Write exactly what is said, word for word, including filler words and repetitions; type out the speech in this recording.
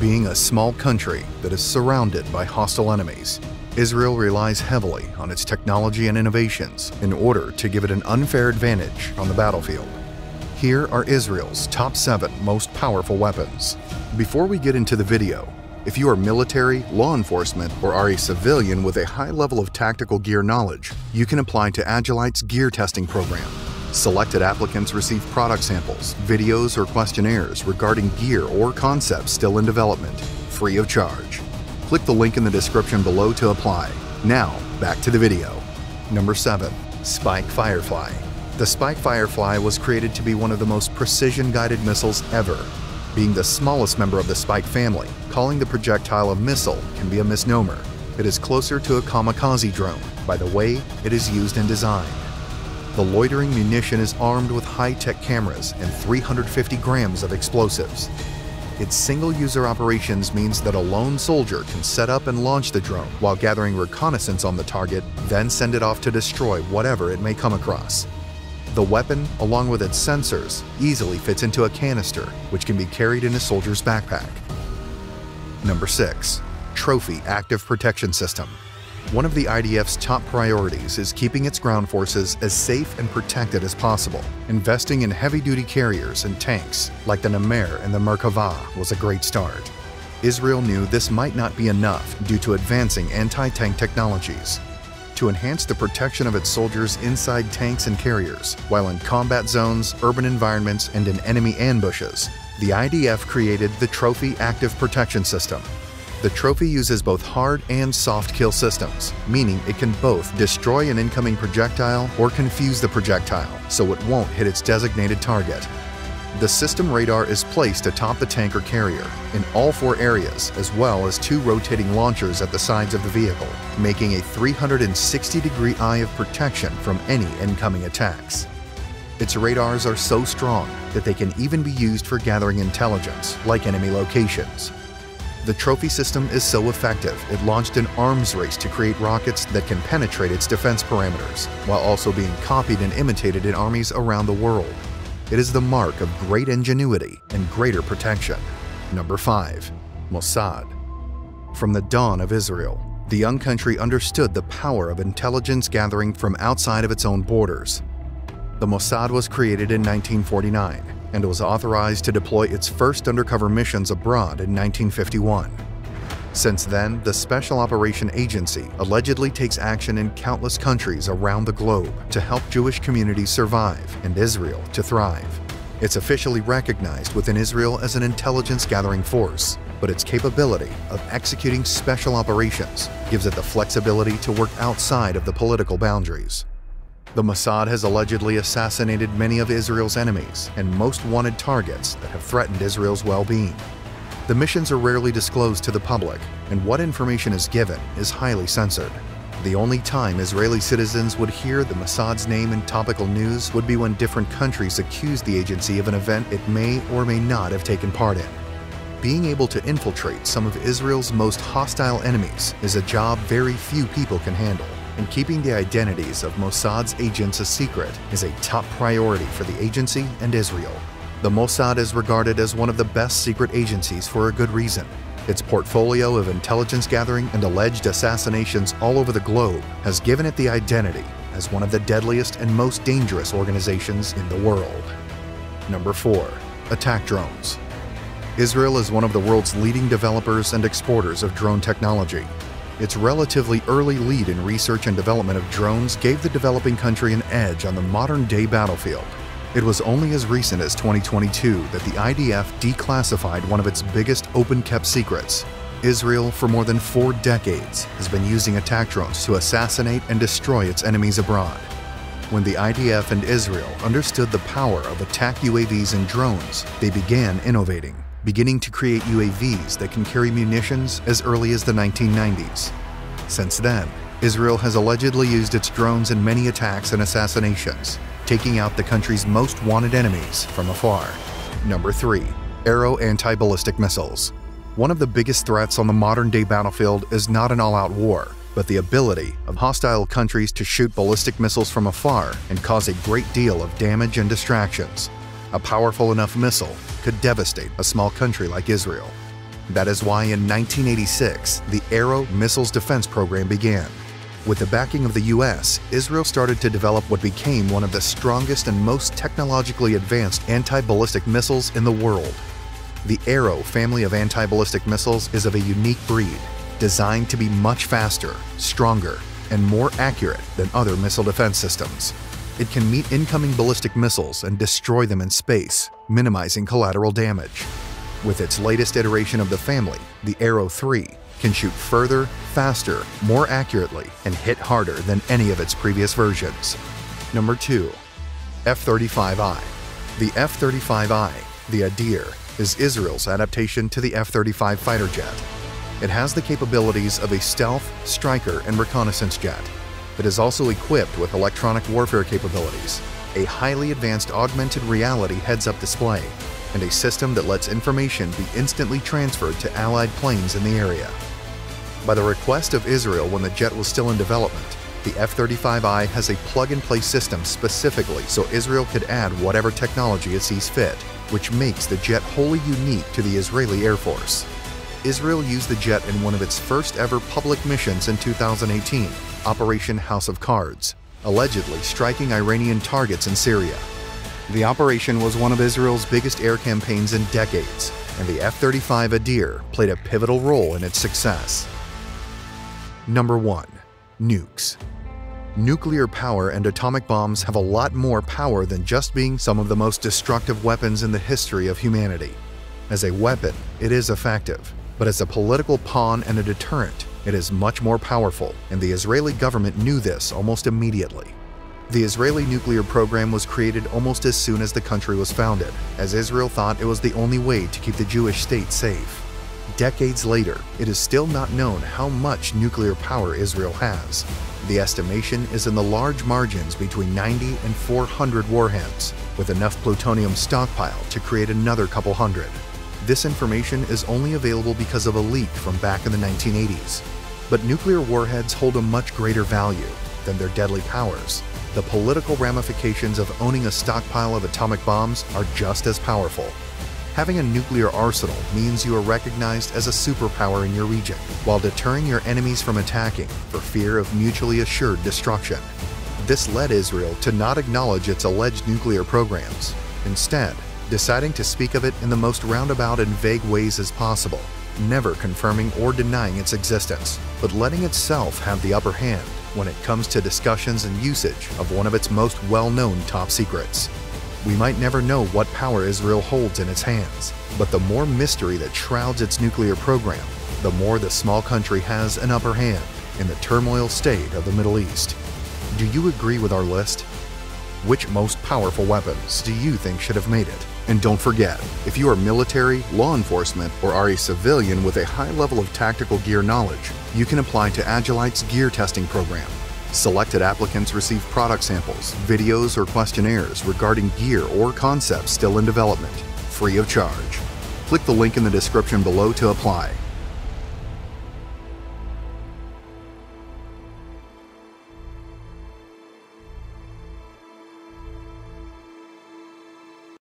Being a small country that is surrounded by hostile enemies, Israel relies heavily on its technology and innovations in order to give it an unfair advantage on the battlefield. Here are Israel's top seven most powerful weapons. Before we get into the video, if you are military, law enforcement, or are a civilian with a high level of tactical gear knowledge, you can apply to Agilite's gear testing program. Selected applicants receive product samples, videos, or questionnaires regarding gear or concepts still in development, free of charge. Click the link in the description below to apply. Now, back to the video. Number seven, Spike Firefly. The Spike Firefly was created to be one of the most precision-guided missiles ever. Being the smallest member of the Spike family, calling the projectile a missile can be a misnomer. It is closer to a kamikaze drone by the way it is used in design. The loitering munition is armed with high-tech cameras and three hundred fifty grams of explosives. Its single-user operations means that a lone soldier can set up and launch the drone while gathering reconnaissance on the target, then send it off to destroy whatever it may come across. The weapon, along with its sensors, easily fits into a canister, which can be carried in a soldier's backpack. Number six. Trophy Active Protection System. One of the I D F's top priorities is keeping its ground forces as safe and protected as possible. Investing in heavy-duty carriers and tanks like the Namer and the Merkava was a great start. Israel knew this might not be enough due to advancing anti-tank technologies. To enhance the protection of its soldiers inside tanks and carriers, while in combat zones, urban environments, and in enemy ambushes, the I D F created the Trophy Active Protection System. The Trophy uses both hard and soft kill systems, meaning it can both destroy an incoming projectile or confuse the projectile so it won't hit its designated target. The system radar is placed atop the tank or carrier in all four areas, as well as two rotating launchers at the sides of the vehicle, making a three hundred sixty degree eye of protection from any incoming attacks. Its radars are so strong that they can even be used for gathering intelligence, like enemy locations. The Trophy system is so effective, it launched an arms race to create rockets that can penetrate its defense parameters, while also being copied and imitated in armies around the world. It is the mark of great ingenuity and greater protection. Number five. Mossad. From the dawn of Israel, the young country understood the power of intelligence gathering from outside of its own borders. The Mossad was created in nineteen forty-nine. And was authorized to deploy its first undercover missions abroad in nineteen fifty-one. Since then, the Special Operation Agency allegedly takes action in countless countries around the globe to help Jewish communities survive and Israel to thrive. It's officially recognized within Israel as an intelligence-gathering force, but its capability of executing special operations gives it the flexibility to work outside of the political boundaries. The Mossad has allegedly assassinated many of Israel's enemies and most wanted targets that have threatened Israel's well-being. The missions are rarely disclosed to the public, and what information is given is highly censored. The only time Israeli citizens would hear the Mossad's name in topical news would be when different countries accuse the agency of an event it may or may not have taken part in. Being able to infiltrate some of Israel's most hostile enemies is a job very few people can handle. And keeping the identities of Mossad's agents a secret is a top priority for the agency and Israel. The Mossad is regarded as one of the best secret agencies for a good reason. Its portfolio of intelligence gathering and alleged assassinations all over the globe has given it the identity as one of the deadliest and most dangerous organizations in the world. Number four. Attack drones. Israel is one of the world's leading developers and exporters of drone technology. Its relatively early lead in research and development of drones gave the developing country an edge on the modern-day battlefield. It was only as recent as twenty twenty-two that the I D F declassified one of its biggest open-kept secrets. Israel, for more than four decades, has been using attack drones to assassinate and destroy its enemies abroad. When the I D F and Israel understood the power of attack U A Vs and drones, they began innovating. Beginning to create U A Vs that can carry munitions as early as the nineteen nineties. Since then, Israel has allegedly used its drones in many attacks and assassinations, taking out the country's most wanted enemies from afar. Number three. Arrow anti-ballistic missiles. One of the biggest threats on the modern-day battlefield is not an all-out war, but the ability of hostile countries to shoot ballistic missiles from afar and cause a great deal of damage and distractions. A powerful enough missile could devastate a small country like Israel. That is why in nineteen eighty-six, the Arrow missiles defense program began. With the backing of the U S, Israel started to develop what became one of the strongest and most technologically advanced anti-ballistic missiles in the world. The Arrow family of anti-ballistic missiles is of a unique breed, designed to be much faster, stronger, and more accurate than other missile defense systems. It can meet incoming ballistic missiles and destroy them in space, minimizing collateral damage. With its latest iteration of the family, the Arrow three, can shoot further, faster, more accurately, and hit harder than any of its previous versions. Number two. F thirty-five I. The F thirty-five I, the Adir, is Israel's adaptation to the F thirty-five fighter jet. It has the capabilities of a stealth, striker, and reconnaissance jet. It is also equipped with electronic warfare capabilities, a highly advanced augmented reality heads-up display, and a system that lets information be instantly transferred to Allied planes in the area. By the request of Israel when the jet was still in development, the F thirty-five I has a plug-and-play system specifically so Israel could add whatever technology it sees fit, which makes the jet wholly unique to the Israeli Air Force. Israel used the jet in one of its first-ever public missions in two thousand eighteen, Operation House of Cards, allegedly striking Iranian targets in Syria. The operation was one of Israel's biggest air campaigns in decades, and the F thirty-five Adir played a pivotal role in its success. Number one. Nukes. Nuclear power and atomic bombs have a lot more power than just being some of the most destructive weapons in the history of humanity. As a weapon, it is effective, but as a political pawn and a deterrent, it is much more powerful, and the Israeli government knew this almost immediately. The Israeli nuclear program was created almost as soon as the country was founded, as Israel thought it was the only way to keep the Jewish state safe. Decades later, it is still not known how much nuclear power Israel has. The estimation is in the large margins between ninety and four hundred warheads, with enough plutonium stockpile to create another couple hundred. This information is only available because of a leak from back in the nineteen eighties. But nuclear warheads hold a much greater value than their deadly powers. The political ramifications of owning a stockpile of atomic bombs are just as powerful. Having a nuclear arsenal means you are recognized as a superpower in your region, while deterring your enemies from attacking for fear of mutually assured destruction. This led Israel to not acknowledge its alleged nuclear programs, instead deciding to speak of it in the most roundabout and vague ways as possible, never confirming or denying its existence, but letting itself have the upper hand when it comes to discussions and usage of one of its most well-known top secrets. We might never know what power Israel holds in its hands, but the more mystery that shrouds its nuclear program, the more the small country has an upper hand in the turmoil state of the Middle East. Do you agree with our list? Which most powerful weapons do you think should have made it? And don't forget, if you are military, law enforcement, or are a civilian with a high level of tactical gear knowledge, you can apply to Agilite's gear testing program. Selected applicants receive product samples, videos, or questionnaires regarding gear or concepts still in development, free of charge. Click the link in the description below to apply.